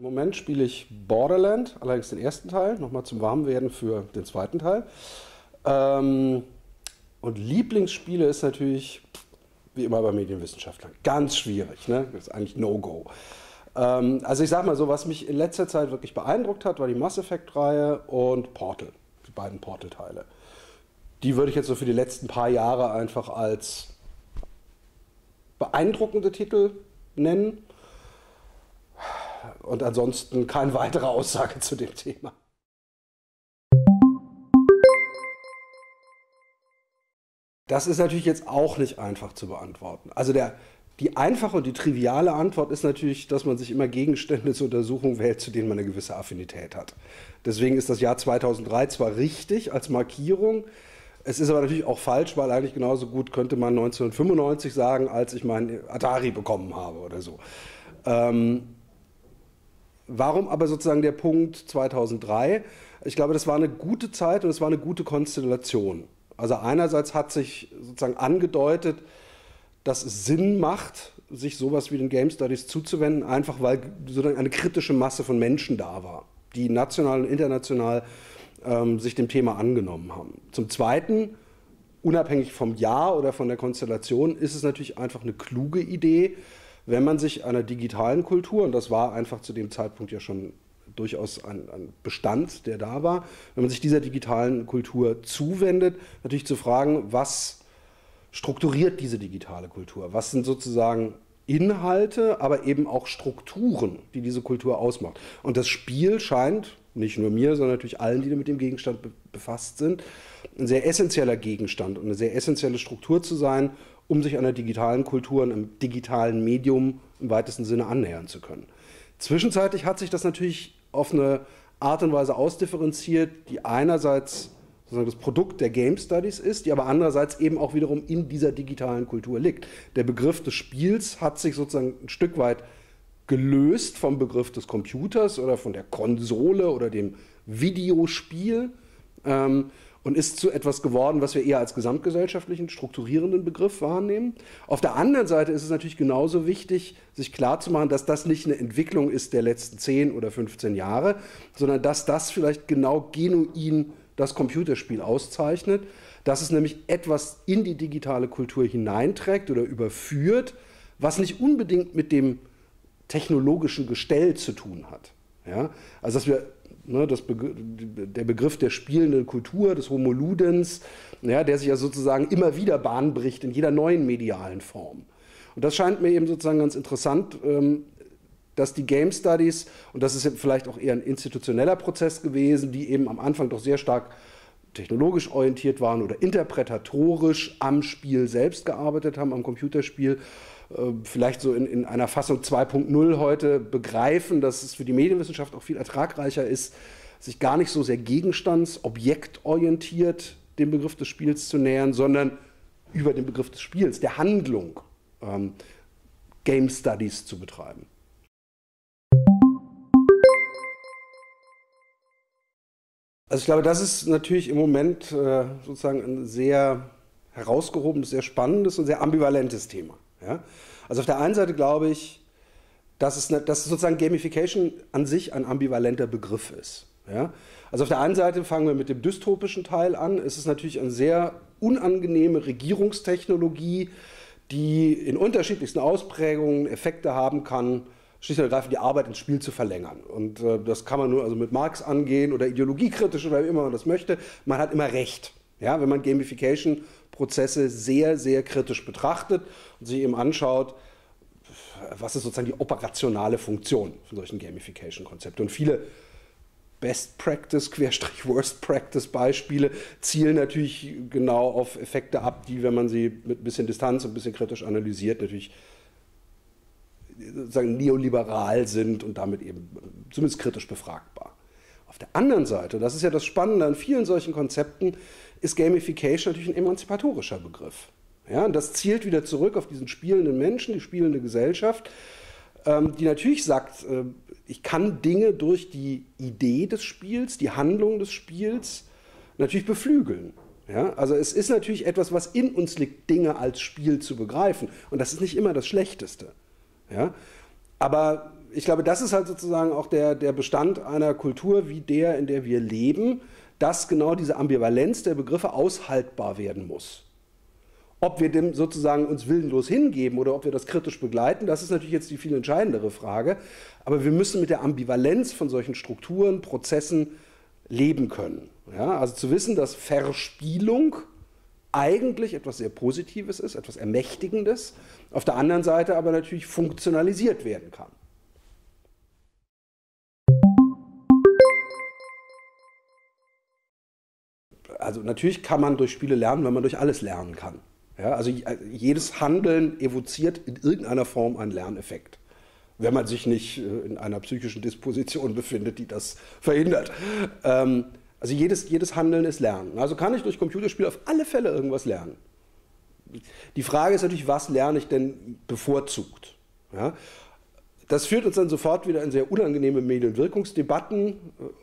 Im Moment spiele ich Borderland, allerdings den ersten Teil, nochmal zum Warmwerden für den zweiten Teil. Und Lieblingsspiele ist natürlich, wie immer bei Medienwissenschaftlern, ganz schwierig, ne? Das ist eigentlich No-Go. Also ich sag mal so, was mich in letzter Zeit wirklich beeindruckt hat, war die Mass Effect-Reihe und Portal, die beiden Portal-Teile. Die würde ich jetzt so für die letzten paar Jahre einfach als beeindruckende Titel nennen. Und ansonsten keine weitere Aussage zu dem Thema. Das ist natürlich jetzt auch nicht einfach zu beantworten. Also die einfache und die triviale Antwort ist natürlich, dass man sich immer Gegenstände zur Untersuchung wählt, zu denen man eine gewisse Affinität hat. Deswegen ist das Jahr 2003 zwar richtig als Markierung, es ist aber natürlich auch falsch, weil eigentlich genauso gut könnte man 1995 sagen, als ich meinen Atari bekommen habe oder so. Warum aber sozusagen der Punkt 2003? Ich glaube, das war eine gute Zeit und es war eine gute Konstellation. Also einerseits hat sich sozusagen angedeutet, dass es Sinn macht, sich sowas wie den Game Studies zuzuwenden, einfach weil sozusagen eine kritische Masse von Menschen da war, die national und international sich dem Thema angenommen haben. Zum Zweiten, unabhängig vom Jahr oder von der Konstellation, ist es natürlich einfach eine kluge Idee, wenn man sich einer digitalen Kultur, und das war einfach zu dem Zeitpunkt ja schon durchaus ein Bestand, der da war, wenn man sich dieser digitalen Kultur zuwendet, natürlich zu fragen, was strukturiert diese digitale Kultur? Was sind sozusagen Inhalte, aber eben auch Strukturen, die diese Kultur ausmacht? Und das Spiel scheint, nicht nur mir, sondern natürlich allen, die mit dem Gegenstand befasst sind, ein sehr essentieller Gegenstand und eine sehr essentielle Struktur zu sein, um sich einer digitalen Kultur und einem digitalen Medium im weitesten Sinne annähern zu können. Zwischenzeitlich hat sich das natürlich auf eine Art und Weise ausdifferenziert, die einerseits sozusagen das Produkt der Game Studies ist, die aber andererseits eben auch wiederum in dieser digitalen Kultur liegt. Der Begriff des Spiels hat sich sozusagen ein Stück weit gelöst vom Begriff des Computers oder von der Konsole oder dem Videospiel. Und ist zu etwas geworden, was wir eher als gesamtgesellschaftlichen, strukturierenden Begriff wahrnehmen. Auf der anderen Seite ist es natürlich genauso wichtig, sich klarzumachen, dass das nicht eine Entwicklung ist der letzten 10 oder 15 Jahre, sondern dass das vielleicht genau genuin das Computerspiel auszeichnet, dass es nämlich etwas in die digitale Kultur hineinträgt oder überführt, was nicht unbedingt mit dem technologischen Gestell zu tun hat. Ja? Also dass wir der Begriff der spielenden Kultur, des Homo Ludens, ja, der sich ja sozusagen immer wieder Bahn bricht in jeder neuen medialen Form. Und das scheint mir eben sozusagen ganz interessant, dass die Game Studies, und das ist vielleicht auch eher ein institutioneller Prozess gewesen, die eben am Anfang doch sehr stark technologisch orientiert waren oder interpretatorisch am Spiel selbst gearbeitet haben, am Computerspiel, vielleicht so in einer Fassung 2.0 heute begreifen, dass es für die Medienwissenschaft auch viel ertragreicher ist, sich gar nicht so sehr gegenstandsobjektorientiert dem Begriff des Spiels zu nähern, sondern über den Begriff des Spiels, der Handlung, Game Studies zu betreiben. Also ich glaube, das ist natürlich im Moment sozusagen ein sehr herausgehobenes, sehr spannendes und sehr ambivalentes Thema. Ja? Also auf der einen Seite glaube ich, dass sozusagen Gamification an sich ein ambivalenter Begriff ist. Ja? Also auf der einen Seite fangen wir mit dem dystopischen Teil an. Es ist natürlich eine sehr unangenehme Regierungstechnologie, die in unterschiedlichsten Ausprägungen Effekte haben kann, schlicht und ergreifend die Arbeit ins Spiel zu verlängern. Und das kann man nur also mit Marx angehen oder ideologiekritisch oder wie immer man das möchte. Man hat immer recht, ja, wenn man Gamification-Prozesse sehr, sehr kritisch betrachtet und sich eben anschaut, was ist sozusagen die operationale Funktion von solchen Gamification-Konzepten. Und viele Best-Practice-Worst-Practice-Beispiele zielen natürlich genau auf Effekte ab, die, wenn man sie mit ein bisschen Distanz und ein bisschen kritisch analysiert, natürlich sozusagen neoliberal sind und damit eben zumindest kritisch befragbar. Auf der anderen Seite, das ist ja das Spannende an vielen solchen Konzepten, ist Gamification natürlich ein emanzipatorischer Begriff. Ja, und das zielt wieder zurück auf diesen spielenden Menschen, die spielende Gesellschaft, die natürlich sagt, ich kann Dinge durch die Idee des Spiels, die Handlung des Spiels natürlich beflügeln. Ja, also es ist natürlich etwas, was in uns liegt, Dinge als Spiel zu begreifen. Und das ist nicht immer das Schlechteste. Ja? Aber ich glaube, das ist halt sozusagen auch der Bestand einer Kultur, wie der, in der wir leben, dass genau diese Ambivalenz der Begriffe aushaltbar werden muss. Ob wir dem sozusagen uns willenlos hingeben oder ob wir das kritisch begleiten, das ist natürlich jetzt die viel entscheidendere Frage. Aber wir müssen mit der Ambivalenz von solchen Strukturen, Prozessen leben können. Ja, also zu wissen, dass Verspielung eigentlich etwas sehr Positives ist, etwas Ermächtigendes, auf der anderen Seite aber natürlich funktionalisiert werden kann. Also natürlich kann man durch Spiele lernen, wenn man durch alles lernen kann. Ja, also jedes Handeln evoziert in irgendeiner Form einen Lerneffekt, wenn man sich nicht in einer psychischen Disposition befindet, die das verhindert. Also jedes Handeln ist Lernen. Also kann ich durch Computerspiele auf alle Fälle irgendwas lernen. Die Frage ist natürlich, was lerne ich denn bevorzugt? Ja? Das führt uns dann sofort wieder in sehr unangenehme Medien- und Wirkungsdebatten,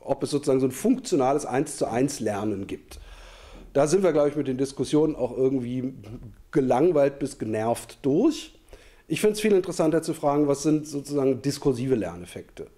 ob es sozusagen so ein funktionales 1:1 Lernen gibt. Da sind wir, glaube ich, mit den Diskussionen auch irgendwie gelangweilt bis genervt durch. Ich finde es viel interessanter zu fragen, was sind sozusagen diskursive Lerneffekte.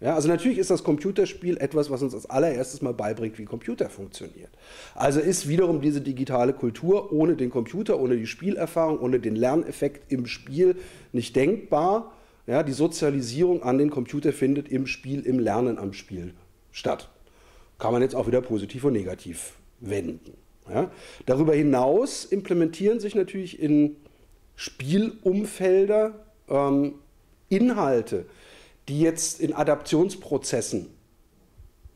Ja, also natürlich ist das Computerspiel etwas, was uns als allererstes mal beibringt, wie Computer funktioniert. Also ist wiederum diese digitale Kultur ohne den Computer, ohne die Spielerfahrung, ohne den Lerneffekt im Spiel nicht denkbar. Ja, die Sozialisierung an den Computer findet im Spiel, im Lernen am Spiel statt. Kann man jetzt auch wieder positiv und negativ wenden. Ja. Darüber hinaus implementieren sich natürlich in Spielumfelder Inhalte, die jetzt in Adaptionsprozessen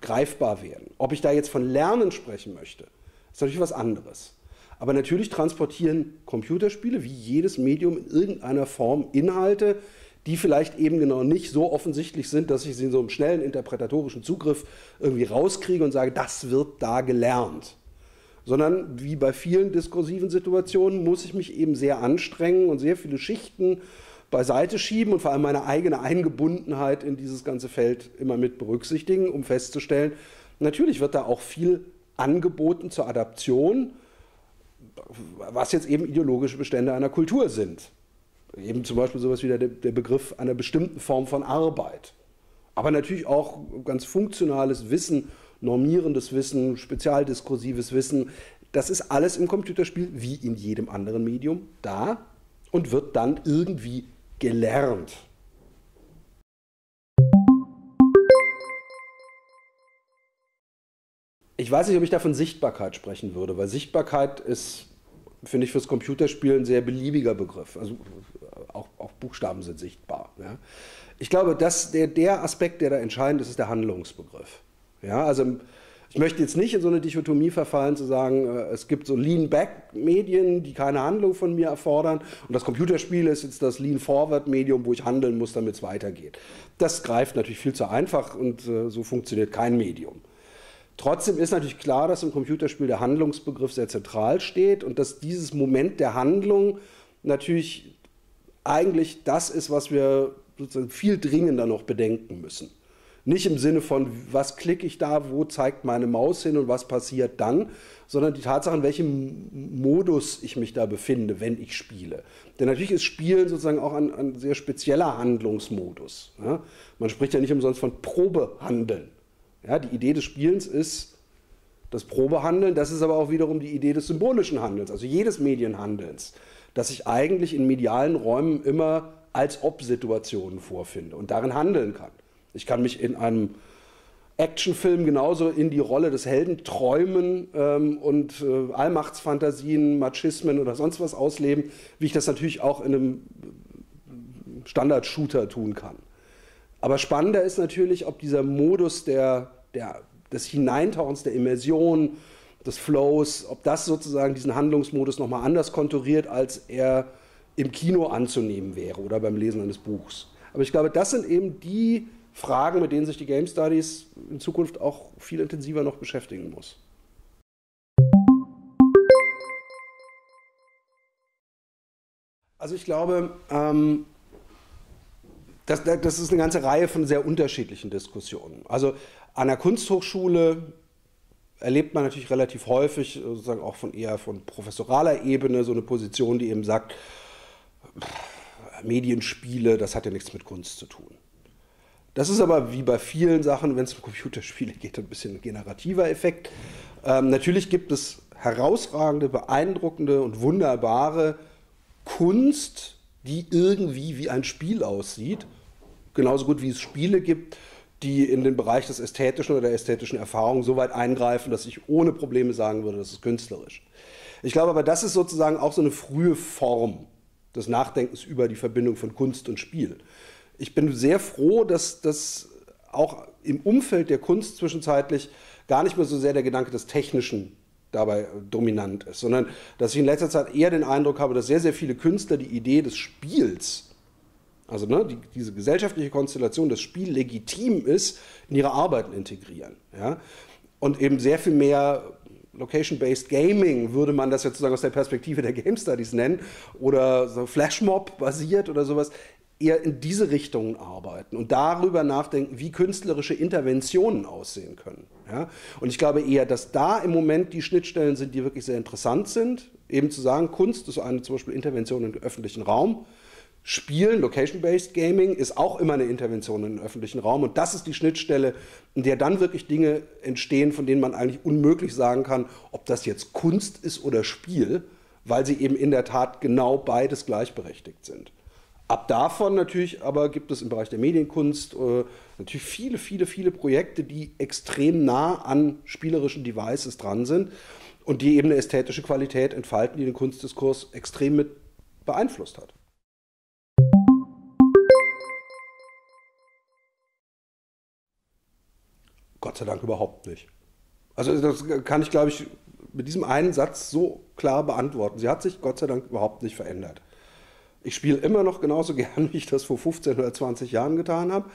greifbar werden. Ob ich da jetzt von Lernen sprechen möchte, ist natürlich was anderes. Aber natürlich transportieren Computerspiele wie jedes Medium in irgendeiner Form Inhalte, die vielleicht eben genau nicht so offensichtlich sind, dass ich sie in so einem schnellen interpretatorischen Zugriff irgendwie rauskriege und sage, das wird da gelernt. Sondern wie bei vielen diskursiven Situationen muss ich mich eben sehr anstrengen und sehr viele Schichten beiseite schieben und vor allem meine eigene Eingebundenheit in dieses ganze Feld immer mit berücksichtigen, um festzustellen, natürlich wird da auch viel angeboten zur Adaption, was jetzt eben ideologische Bestände einer Kultur sind. Eben zum Beispiel sowas wie der Begriff einer bestimmten Form von Arbeit. Aber natürlich auch ganz funktionales Wissen, normierendes Wissen, spezialdiskursives Wissen. Das ist alles im Computerspiel, wie in jedem anderen Medium, da und wird dann irgendwie gelernt. Ich weiß nicht, ob ich da von Sichtbarkeit sprechen würde, weil Sichtbarkeit ist, finde ich, fürs Computerspiel ein sehr beliebiger Begriff. Also auch Buchstaben sind sichtbar. Ja. Ich glaube, dass der Aspekt, der da entscheidend ist, ist der Handlungsbegriff. Ja, also ich möchte jetzt nicht in so eine Dichotomie verfallen, zu sagen, es gibt so Lean-Back-Medien, die keine Handlung von mir erfordern und das Computerspiel ist jetzt das Lean-Forward-Medium, wo ich handeln muss, damit es weitergeht. Das greift natürlich viel zu einfach und so funktioniert kein Medium. Trotzdem ist natürlich klar, dass im Computerspiel der Handlungsbegriff sehr zentral steht und dass dieses Moment der Handlung natürlich eigentlich das ist, was wir sozusagen viel dringender noch bedenken müssen. Nicht im Sinne von, was klicke ich da, wo zeigt meine Maus hin und was passiert dann, sondern die Tatsache, in welchem Modus ich mich da befinde, wenn ich spiele. Denn natürlich ist Spielen sozusagen auch ein sehr spezieller Handlungsmodus. Ja? Man spricht ja nicht umsonst von Probehandeln. Ja, die Idee des Spielens ist das Probehandeln, das ist aber auch wiederum die Idee des symbolischen Handelns, also jedes Medienhandelns, das ich eigentlich in medialen Räumen immer als Ob-Situationen vorfinde und darin handeln kann. Ich kann mich in einem Actionfilm genauso in die Rolle des Helden träumen und Allmachtsfantasien, Machismen oder sonst was ausleben, wie ich das natürlich auch in einem Standard-Shooter tun kann. Aber spannender ist natürlich, ob dieser Modus des Hineintauchens, der Immersion, des Flows, ob das sozusagen diesen Handlungsmodus nochmal anders konturiert, als er im Kino anzunehmen wäre oder beim Lesen eines Buchs. Aber ich glaube, das sind eben die Fragen, mit denen sich die Game Studies in Zukunft auch viel intensiver noch beschäftigen muss. Also ich glaube, das ist eine ganze Reihe von sehr unterschiedlichen Diskussionen. Also an der Kunsthochschule erlebt man natürlich relativ häufig, sozusagen auch eher von professoraler Ebene, so eine Position, die eben sagt, Medienspiele, das hat ja nichts mit Kunst zu tun. Das ist aber wie bei vielen Sachen, wenn es um Computerspiele geht, ein bisschen ein generativer Effekt. Natürlich gibt es herausragende, beeindruckende und wunderbare Kunst, die irgendwie wie ein Spiel aussieht. Genauso gut wie es Spiele gibt, die in den Bereich des Ästhetischen oder der ästhetischen Erfahrung so weit eingreifen, dass ich ohne Probleme sagen würde, das ist künstlerisch. Ich glaube aber, das ist sozusagen auch so eine frühe Form des Nachdenkens über die Verbindung von Kunst und Spiel. Ich bin sehr froh, dass das auch im Umfeld der Kunst zwischenzeitlich gar nicht mehr so sehr der Gedanke des Technischen dabei dominant ist, sondern dass ich in letzter Zeit eher den Eindruck habe, dass sehr, sehr viele Künstler die Idee des Spiels, also diese gesellschaftliche Konstellation, dass Spiel legitim ist, in ihre Arbeiten integrieren. Ja? Und eben sehr viel mehr Location-Based Gaming, würde man das jetzt sozusagen aus der Perspektive der Game Studies nennen, oder so Flashmob-basiert oder sowas, eher in diese Richtungen arbeiten und darüber nachdenken, wie künstlerische Interventionen aussehen können. Ja? Und ich glaube eher, dass da im Moment die Schnittstellen sind, die wirklich sehr interessant sind, eben zu sagen, Kunst ist eine zum Beispiel Intervention im öffentlichen Raum, Spielen, Location-Based Gaming, ist auch immer eine Intervention in den öffentlichen Raum. Und das ist die Schnittstelle, in der dann wirklich Dinge entstehen, von denen man eigentlich unmöglich sagen kann, ob das jetzt Kunst ist oder Spiel, weil sie eben in der Tat genau beides gleichberechtigt sind. Ab davon natürlich aber gibt es im Bereich der Medienkunst natürlich viele, viele, viele Projekte, die extrem nah an spielerischen Devices dran sind und die eben eine ästhetische Qualität entfalten, die den Kunstdiskurs extrem mit beeinflusst hat. Gott sei Dank überhaupt nicht. Also das kann ich, glaube ich, mit diesem einen Satz so klar beantworten. Sie hat sich Gott sei Dank überhaupt nicht verändert. Ich spiele immer noch genauso gern, wie ich das vor 15 oder 20 Jahren getan habe.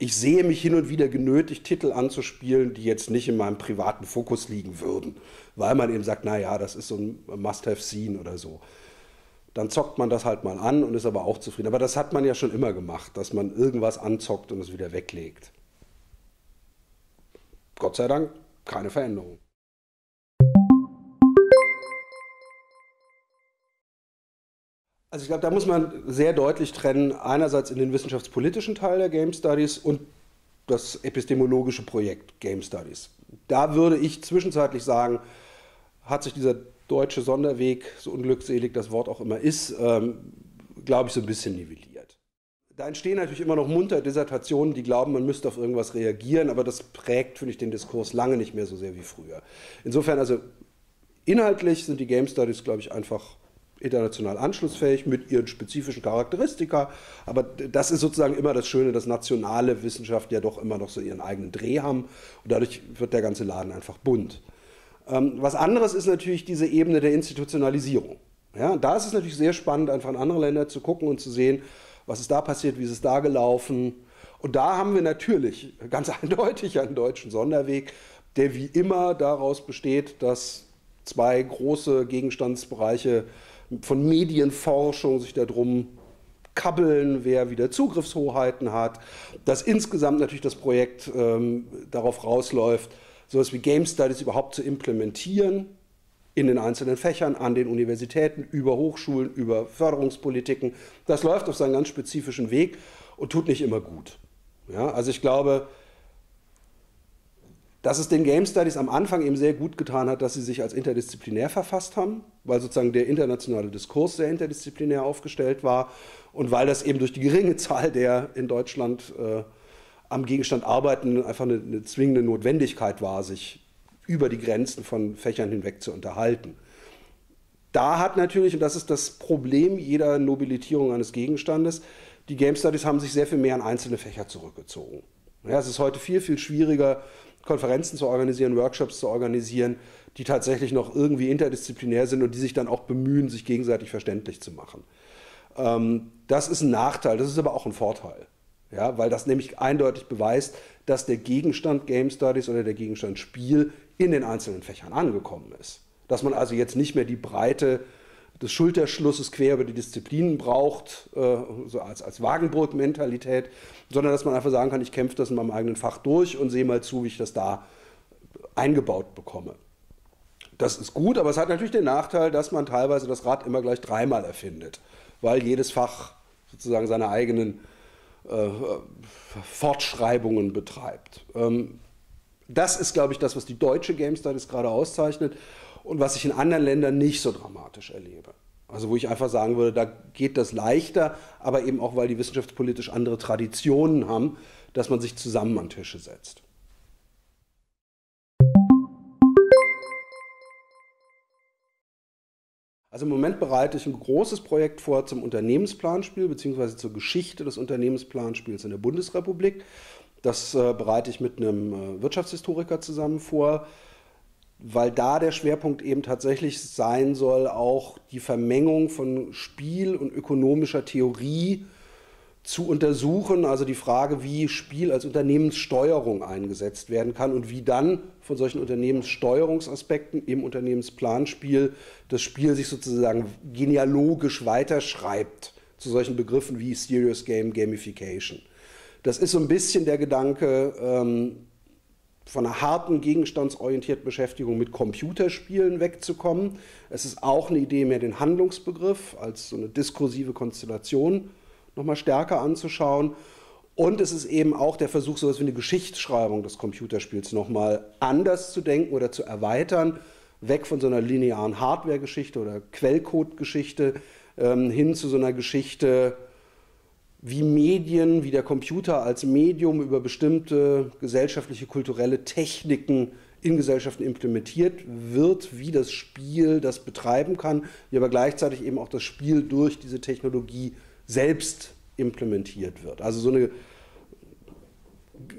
Ich sehe mich hin und wieder genötigt, Titel anzuspielen, die jetzt nicht in meinem privaten Fokus liegen würden, weil man eben sagt, naja, das ist so ein Must-Have-Scene oder so. Dann zockt man das halt mal an und ist aber auch zufrieden. Aber das hat man ja schon immer gemacht, dass man irgendwas anzockt und es wieder weglegt. Gott sei Dank keine Veränderung. Also ich glaube, da muss man sehr deutlich trennen, einerseits in den wissenschaftspolitischen Teil der Game Studies und das epistemologische Projekt Game Studies. Da würde ich zwischenzeitlich sagen, hat sich dieser deutsche Sonderweg, so unglückselig das Wort auch immer ist, glaube ich, so ein bisschen nivelliert. Da entstehen natürlich immer noch munter Dissertationen, die glauben, man müsste auf irgendwas reagieren, aber das prägt, finde ich, den Diskurs lange nicht mehr so sehr wie früher. Insofern, also inhaltlich sind die Game Studies, glaube ich, einfach international anschlussfähig mit ihren spezifischen Charakteristika, aber das ist sozusagen immer das Schöne, dass nationale Wissenschaften ja doch immer noch so ihren eigenen Dreh haben und dadurch wird der ganze Laden einfach bunt. Was anderes ist natürlich diese Ebene der Institutionalisierung. Ja, da ist es natürlich sehr spannend, einfach in andere Länder zu gucken und zu sehen, was ist da passiert, wie ist es da gelaufen. Und da haben wir natürlich ganz eindeutig einen deutschen Sonderweg, der wie immer daraus besteht, dass zwei große Gegenstandsbereiche von Medienforschung sich darum kabbeln, wer wieder Zugriffshoheiten hat, dass insgesamt natürlich das Projekt darauf rausläuft, sowas wie Game Studies überhaupt zu implementieren in den einzelnen Fächern, an den Universitäten, über Hochschulen, über Förderungspolitiken. Das läuft auf seinen ganz spezifischen Weg und tut nicht immer gut. Ja, also ich glaube, dass es den Game Studies am Anfang eben sehr gut getan hat, dass sie sich als interdisziplinär verfasst haben, weil sozusagen der internationale Diskurs sehr interdisziplinär aufgestellt war und weil das eben durch die geringe Zahl der in Deutschland am Gegenstand arbeiten einfach eine zwingende Notwendigkeit war, sich über die Grenzen von Fächern hinweg zu unterhalten. Da hat natürlich, und das ist das Problem jeder Nobilitierung eines Gegenstandes, die Game Studies haben sich sehr viel mehr an einzelne Fächer zurückgezogen. Ja, es ist heute viel, viel schwieriger, Konferenzen zu organisieren, Workshops zu organisieren, die tatsächlich noch irgendwie interdisziplinär sind und die sich dann auch bemühen, sich gegenseitig verständlich zu machen. Das ist ein Nachteil, das ist aber auch ein Vorteil, ja, weil das nämlich eindeutig beweist, dass der Gegenstand Game Studies oder der Gegenstand Spiel in den einzelnen Fächern angekommen ist. Dass man also jetzt nicht mehr die Breite des Schulterschlusses quer über die Disziplinen braucht, so als Wagenburg-Mentalität, sondern dass man einfach sagen kann, ich kämpfe das in meinem eigenen Fach durch und sehe mal zu, wie ich das da eingebaut bekomme. Das ist gut, aber es hat natürlich den Nachteil, dass man teilweise das Rad immer gleich dreimal erfindet, weil jedes Fach sozusagen seine eigenen Fortschreibungen betreibt. Das ist, glaube ich, das, was die deutsche Game Studies gerade auszeichnet und was ich in anderen Ländern nicht so dramatisch erlebe. Also wo ich einfach sagen würde, da geht das leichter, aber eben auch, weil die wissenschaftspolitisch andere Traditionen haben, dass man sich zusammen an Tische setzt. Also im Moment bereite ich ein großes Projekt vor zum Unternehmensplanspiel bzw. zur Geschichte des Unternehmensplanspiels in der Bundesrepublik. Das bereite ich mit einem Wirtschaftshistoriker zusammen vor, weil da der Schwerpunkt eben tatsächlich sein soll, auch die Vermengung von Spiel und ökonomischer Theorie zu untersuchen. Also die Frage, wie Spiel als Unternehmenssteuerung eingesetzt werden kann und wie dann von solchen Unternehmenssteuerungsaspekten im Unternehmensplanspiel das Spiel sich sozusagen genealogisch weiterschreibt zu solchen Begriffen wie Serious Game, Gamification. Das ist so ein bisschen der Gedanke von einer harten gegenstandsorientierten Beschäftigung mit Computerspielen wegzukommen. Es ist auch eine Idee, mehr den Handlungsbegriff als so eine diskursive Konstellation nochmal stärker anzuschauen. Und es ist eben auch der Versuch, so etwas wie eine Geschichtsschreibung des Computerspiels nochmal anders zu denken oder zu erweitern, weg von so einer linearen Hardware-Geschichte oder Quellcode-Geschichte hin zu so einer Geschichte, wie Medien, wie der Computer als Medium über bestimmte gesellschaftliche, kulturelle Techniken in Gesellschaften implementiert wird, wie das Spiel das betreiben kann, wie aber gleichzeitig eben auch das Spiel durch diese Technologie selbst implementiert wird. Also so eine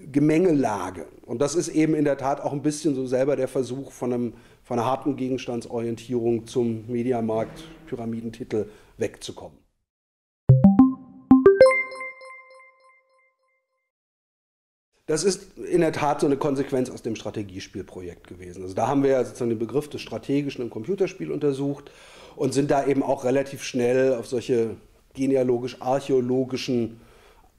Gemengelage. Und das ist eben in der Tat auch ein bisschen so selber der Versuch von einer harten Gegenstandsorientierung zum Mediamarkt-Pyramidentitel wegzukommen. Das ist in der Tat so eine Konsequenz aus dem Strategiespielprojekt gewesen. Also da haben wir ja sozusagen den Begriff des Strategischen im Computerspiel untersucht und sind da eben auch relativ schnell auf solche genealogisch-archäologischen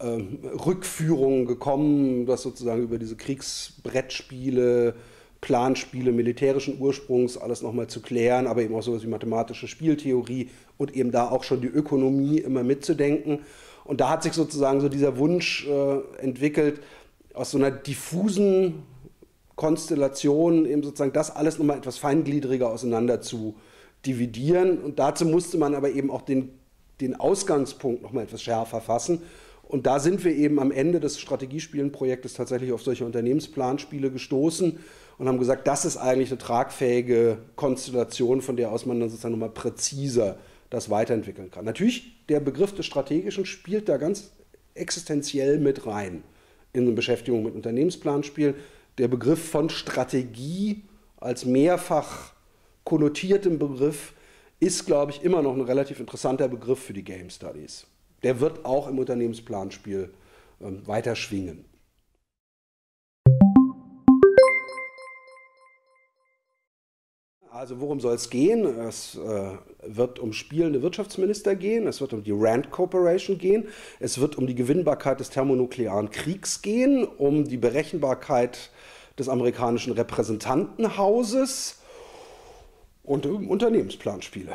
Rückführungen gekommen, dass sozusagen über diese Kriegsbrettspiele, Planspiele militärischen Ursprungs alles nochmal zu klären, aber eben auch sowas wie mathematische Spieltheorie und eben da auch schon die Ökonomie immer mitzudenken. Und da hat sich sozusagen so dieser Wunsch entwickelt, aus so einer diffusen Konstellation eben sozusagen das alles nochmal etwas feingliedriger auseinander zu dividieren. Und dazu musste man aber eben auch den Ausgangspunkt nochmal etwas schärfer fassen. Und da sind wir eben am Ende des Strategiespielenprojektes tatsächlich auf solche Unternehmensplanspiele gestoßen und haben gesagt, das ist eigentlich eine tragfähige Konstellation, von der aus man dann sozusagen nochmal präziser das weiterentwickeln kann. Natürlich, der Begriff des Strategischen spielt da ganz existenziell mit rein in der Beschäftigung mit Unternehmensplanspielen. Der Begriff von Strategie als mehrfach konnotiertem Begriff ist, glaube ich, immer noch ein relativ interessanter Begriff für die Game Studies. Der wird auch im Unternehmensplanspiel weiter schwingen. Also worum soll es gehen? Es wird um spielende Wirtschaftsminister gehen, es wird um die Rand Corporation gehen, es wird um die Gewinnbarkeit des thermonuklearen Kriegs gehen, um die Berechenbarkeit des amerikanischen Repräsentantenhauses und um Unternehmensplanspiele.